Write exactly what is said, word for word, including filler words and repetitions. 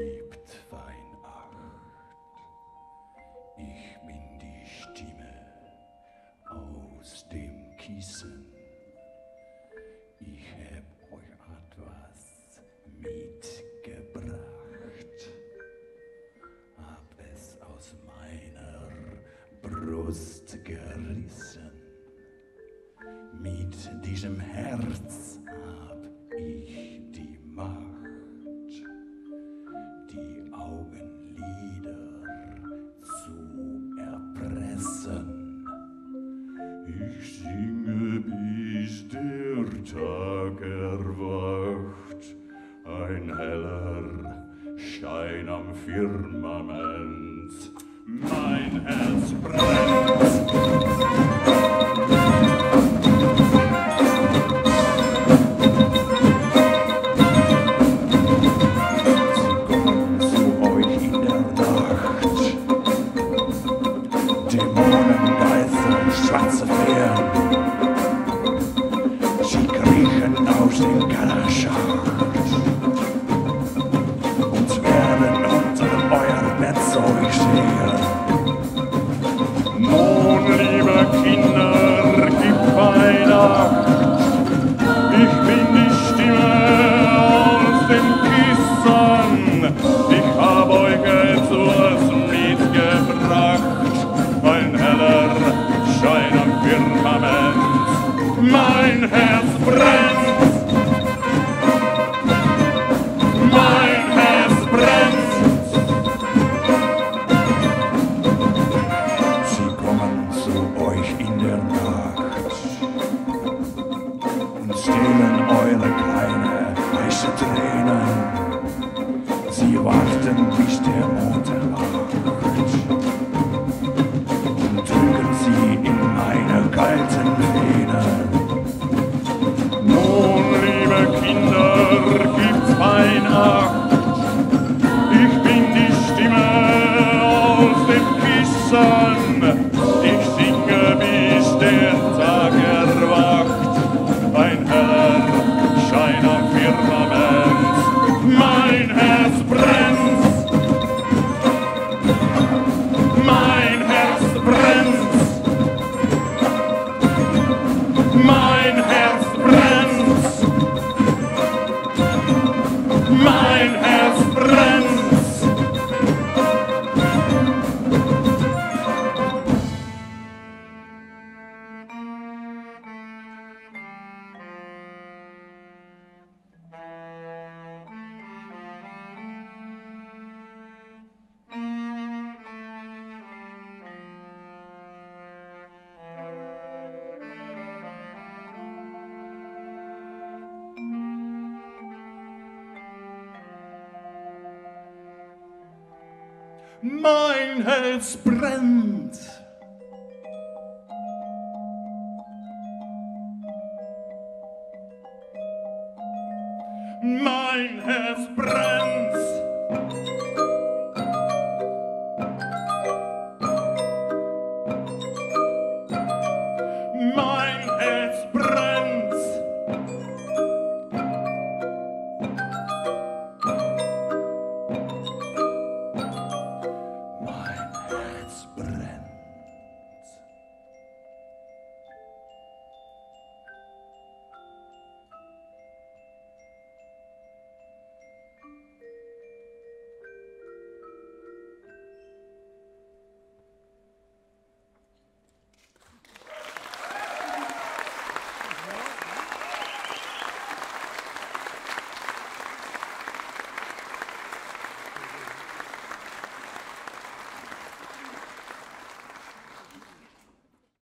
bebt Weihnacht. Ich bin die Stimme aus dem Kissen. Ich hab euch etwas mitgebracht. Hab es aus meiner Brust gerissen. Mit diesem Herz hab ich die Macht, die Augenlider zu erpressen. Ich singe, bis der Tag erwacht, ein heller Schein am Firmament. Mein Herz brennt. Schwarze Fähren, sie kriechen aus dem Kellerschacht und werden unter euer Netz euch sehen. Nun, liebe Kinder, gib Weihnacht. Ich bin die Stimme aus dem Kissen. Ich hab euch etwas mitgebracht, ein heller Schein am Firmament. Mein Herz brennt. Mein Herz brennt. Sie kommen zu euch in der Nacht und stehlen eure kleine weiße Tränen. Sie warten, bis der Mond erwacht. Nun, liebe Kinder, gibt's Weihnacht. Ich bin die Stimme aus dem Kissen. Ich singe, bis der Tag erwacht, ein heller Schein am Firmament. Mein Herz brennt. Mein Herz brennt. Mein Herz brennt. Mein Herz brennt. Mein Herz brennt. Mein Herz brennt.